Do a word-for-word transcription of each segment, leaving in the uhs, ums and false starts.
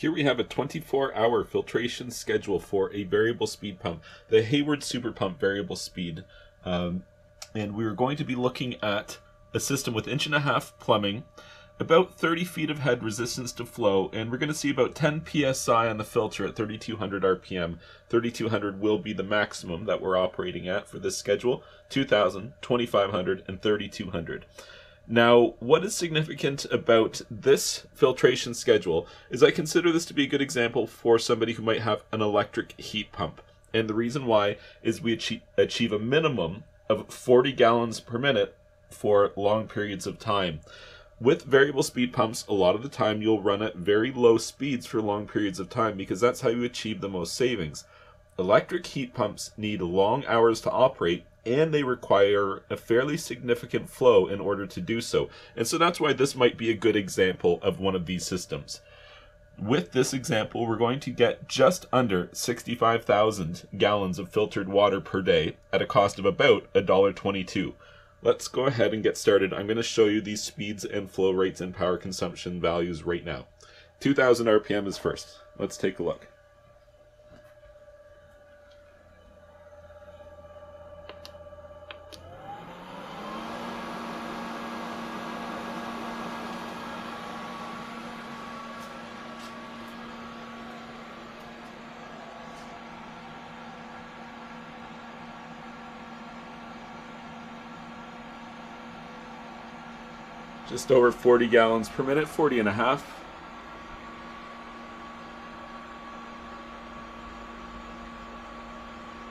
Here we have a twenty-four hour filtration schedule for a variable speed pump, the Hayward Super Pump variable speed. Um, and we're going to be looking at a system with inch and a half plumbing, about thirty feet of head resistance to flow, and we're going to see about ten P S I on the filter at thirty-two hundred R P M. thirty-two hundred will be the maximum that we're operating at for this schedule, two thousand, twenty-five hundred, and thirty-two hundred. Now, what is significant about this filtration schedule is I consider this to be a good example for somebody who might have an electric heat pump. And the reason why is we achieve, achieve a minimum of forty gallons per minute for long periods of time. With variable speed pumps, a lot of the time you'll run at very low speeds for long periods of time because that's how you achieve the most savings. Electric heat pumps need long hours to operate, and they require a fairly significant flow in order to do so. And so that's why this might be a good example of one of these systems. With this example, we're going to get just under sixty-five thousand gallons of filtered water per day at a cost of about a dollar twenty-two. Let's go ahead and get started. I'm going to show you these speeds and flow rates and power consumption values right now. two thousand R P M is first. Let's take a look. Just over forty gallons per minute, forty and a half.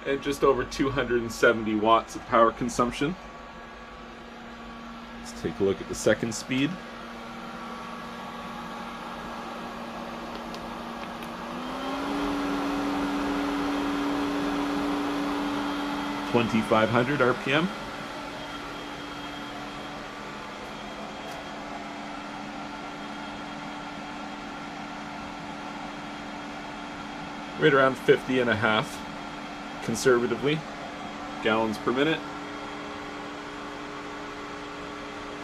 And just over two hundred seventy watts of power consumption. Let's take a look at the second speed. twenty-five hundred R P M. Right around fifty and a half, conservatively, gallons per minute,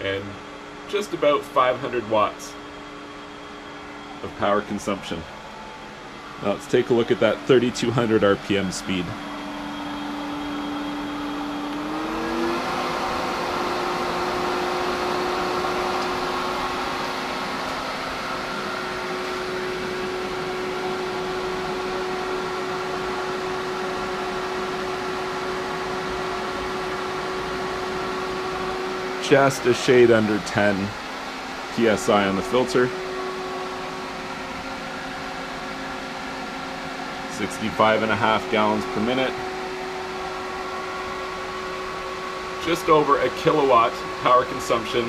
and just about five hundred watts of power consumption. Now let's take a look at that thirty-two hundred R P M speed. Just a shade under ten P S I on the filter. sixty-five and a half gallons per minute. Just over a kilowatt power consumption.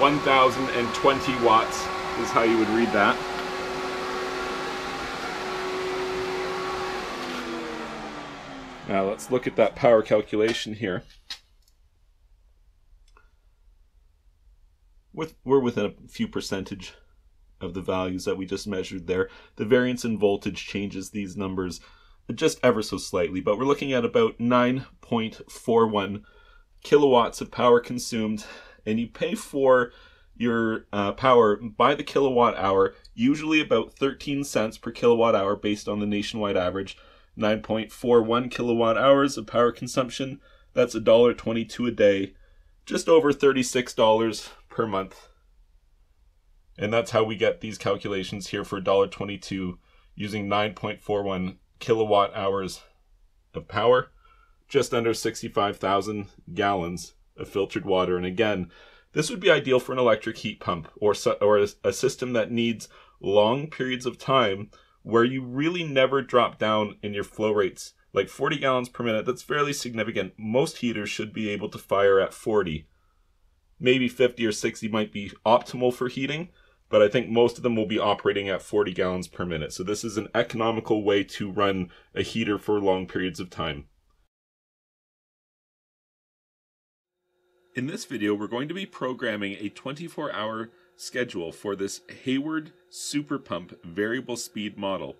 one thousand twenty watts is how you would read that. Now let's look at that power calculation here. We're within a few percentage of the values that we just measured there. The variance in voltage changes these numbers just ever so slightly, but we're looking at about nine point four one kilowatts of power consumed, and you pay for your uh, power by the kilowatt hour, usually about thirteen cents per kilowatt hour based on the nationwide average. nine point four one kilowatt hours of power consumption, that's a dollar twenty-two a day, just over thirty-six dollars per month. And that's how we get these calculations here for a dollar twenty-two using nine point four one kilowatt hours of power, just under sixty-five thousand gallons of filtered water. And again, this would be ideal for an electric heat pump or, or a, a system that needs long periods of time where you really never drop down in your flow rates. Like forty gallons per minute, that's fairly significant. Most heaters should be able to fire at forty. Maybe fifty or sixty might be optimal for heating, but I think most of them will be operating at forty gallons per minute. So this is an economical way to run a heater for long periods of time. In this video, we're going to be programming a twenty-four hour schedule for this Hayward Super Pump variable speed model.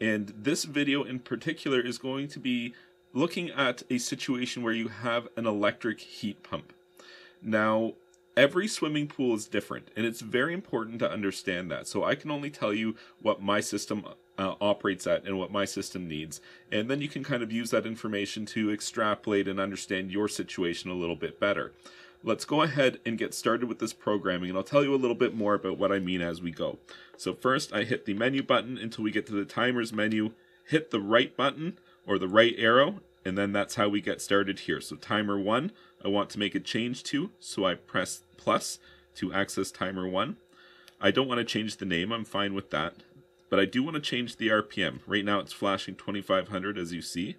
And this video in particular is going to be looking at a situation where you have an electric heat pump. Now, Every swimming pool is different, and it's very important to understand that. So I can only tell you what my system uh, operates at and what my system needs. And then you can kind of use that information to extrapolate and understand your situation a little bit better. Let's go ahead and get started with this programming, and I'll tell you a little bit more about what I mean as we go. So first, I hit the menu button until we get to the timers menu, hit the right button or the right arrow, and then that's how we get started here. So timer one, I want to make a change to, so I press plus to access timer one. I don't want to change the name, I'm fine with that, but I do want to change the R P M. Right now it's flashing twenty-five hundred as you see,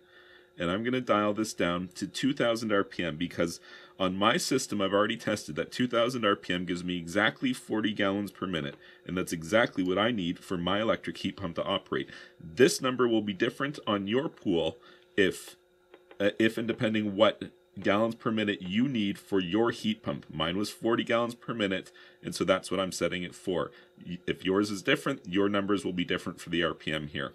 and I'm going to dial this down to two thousand R P M because on my system I've already tested that two thousand R P M gives me exactly forty gallons per minute, and that's exactly what I need for my electric heat pump to operate. This number will be different on your pool if, uh, if and depending what gallons per minute you need for your heat pump. Mine was forty gallons per minute, and so that's what I'm setting it for. If yours is different, your numbers will be different for the R P M here.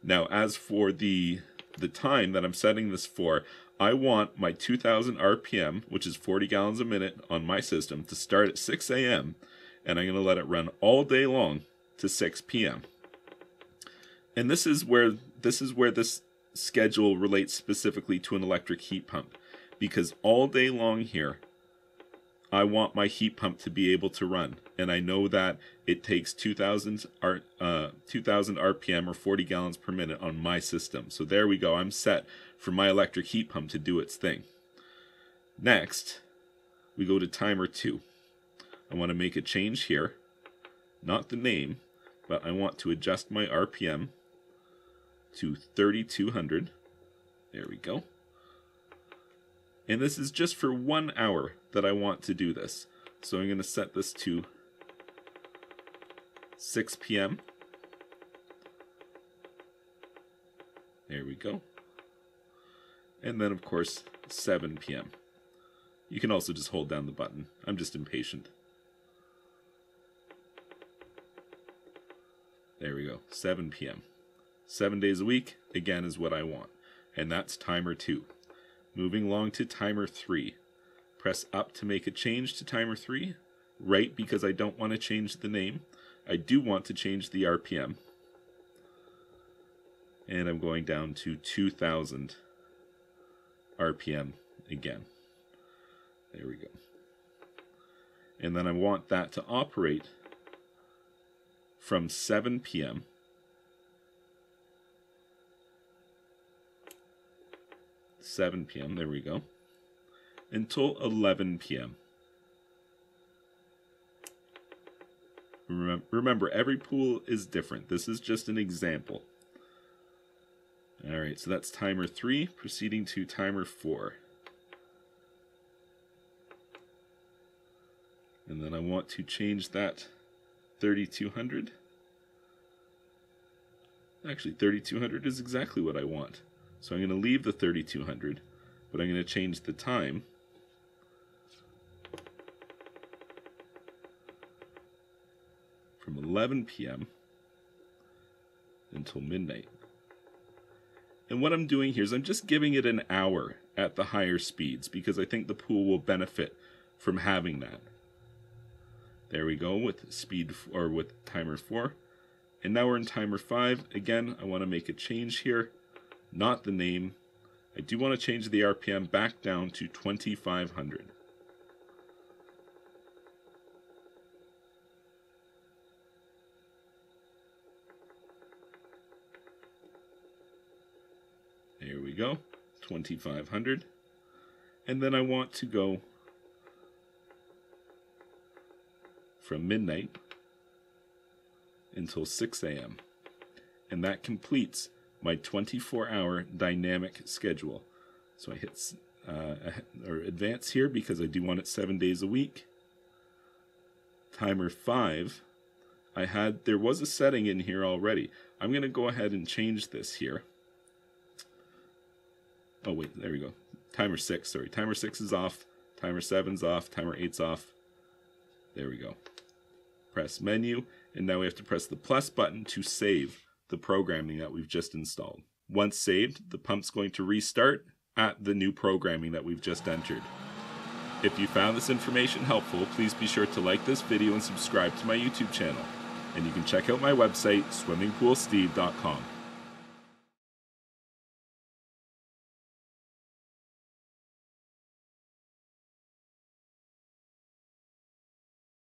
Now as for the the time that I'm setting this for, I want my two thousand R P M, which is forty gallons a minute on my system, to start at six A M and I'm going to let it run all day long to six P M And this is where this is where this schedule relates specifically to an electric heat pump, because all day long here, I want my heat pump to be able to run. And I know that it takes two thousand, R, uh, two thousand R P M or forty gallons per minute on my system. So there we go, I'm set for my electric heat pump to do its thing. Next, we go to timer two. I want to make a change here, not the name, but I want to adjust my R P M to thirty-two hundred. There we go. And this is just for one hour that I want to do this. So I'm going to set this to six P M There we go. And then of course seven P M You can also just hold down the button. I'm just impatient. There we go. seven P M Seven days a week, again, is what I want. And that's timer two. Moving along to timer three. Press up to make a change to timer three, right, because I don't want to change the name. I do want to change the R P M. And I'm going down to two thousand R P M again. There we go. And then I want that to operate from seven P M seven P M there we go, until eleven P M Remember, every pool is different. This is just an example. Alright, so that's timer three, proceeding to timer four. And then I want to change that thirty-two hundred. Actually, thirty-two hundred is exactly what I want. So I'm going to leave the thirty-two hundred, but I'm going to change the time from eleven P M until midnight. And what I'm doing here is I'm just giving it an hour at the higher speeds because I think the pool will benefit from having that. There we go with speed or with timer four. And now we're in timer five. Again, I want to make a change here. Not the name. I do want to change the R P M back down to twenty-five hundred. There we go, twenty-five hundred. And then I want to go from midnight until six A M And that completes my twenty-four hour dynamic schedule. So I hit uh, or advance here because I do want it seven days a week. Timer five, I had there was a setting in here already. I'm going to go ahead and change this here. Oh wait, there we go. Timer six, sorry. Timer six is off. Timer seven's off. Timer eight's off. There we go. Press menu, and now we have to press the plus button to save the programming that we've just installed. Once saved, the pump's going to restart at the new programming that we've just entered. If you found this information helpful, please be sure to like this video and subscribe to my YouTube channel. And you can check out my website, swimming pool steve dot com.